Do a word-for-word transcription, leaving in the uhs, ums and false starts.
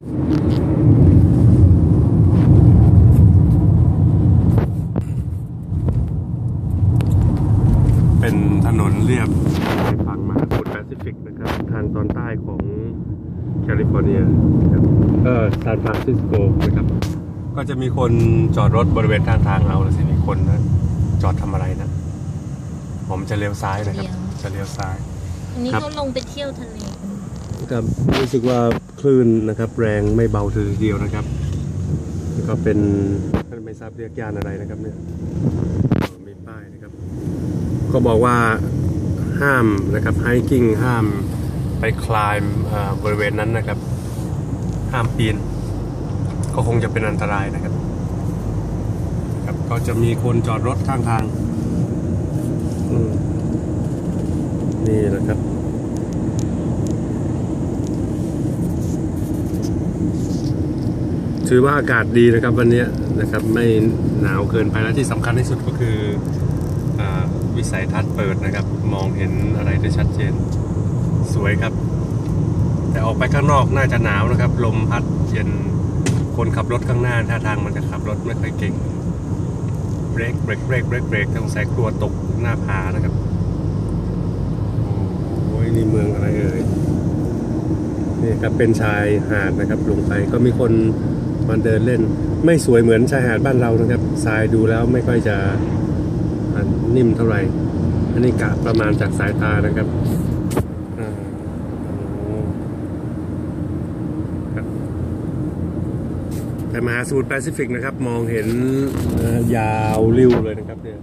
เป็นถนนเรียบชายฝั่งมหาสมุทรแปซิฟิกนะครับทางตอนใต้ของแคลิฟอร์เนียครับเออซานฟรานซิสโกนะครับก็จะมีคนจอดรถบริเวณทางทางเราแล้วสิมีคนนะจอดทำอะไรนะผมจะเลี้ยวซ้ายนะครับจะเลี้ยวซ้ายอันนี้เขาลงไปเที่ยวทะเลครับรู้สึกว่าคลื่นนะครับแรงไม่เบาทีเดียวนะครับก็เป็นไม่ทราบเรียกยานอะไรนะครับเนี่ยมีป้ายนะครับก็บอกว่าห้ามนะครับไฮกิ้งห้ามไปคลายบริเวณนั้นนะครับห้ามปีนก็คงจะเป็นอันตรายนะครับครับก็จะมีคนจอดรถข้างทางนี่นะครับถือว่าอากาศดีนะครับวันนี้นะครับไม่หนาวเกินไปและที่สำคัญที่สุดก็คือวิสัยทัศน์เปิดนะครับมองเห็นอะไรได้ชัดเจนสวยครับแต่ออกไปข้างนอกน่าจะหนาวนะครับลมพัดเย็นคนขับรถข้างหน้าท่าทางมันจะขับรถไม่ค่อยเก่งเบรกเบรกเบรกเบรกเบรกต้องใส่กลัวตกหน้าผานะครับโอ้ยนี่เมืองอะไรเอ่ยนี่ครับเป็นชายหาดนะครับลงไปก็มีคนมาเดินเล่นไม่สวยเหมือนชายหาดบ้านเรานะครับทรายดูแล้วไม่ค่อยจะนิ่มเท่าไหร่อันนี้กะประมาณจากสายตานะครับแต่มหาสมุทรแปซิฟิกนะครับมองเห็นยาวริ้วเลยนะครับเนี่ย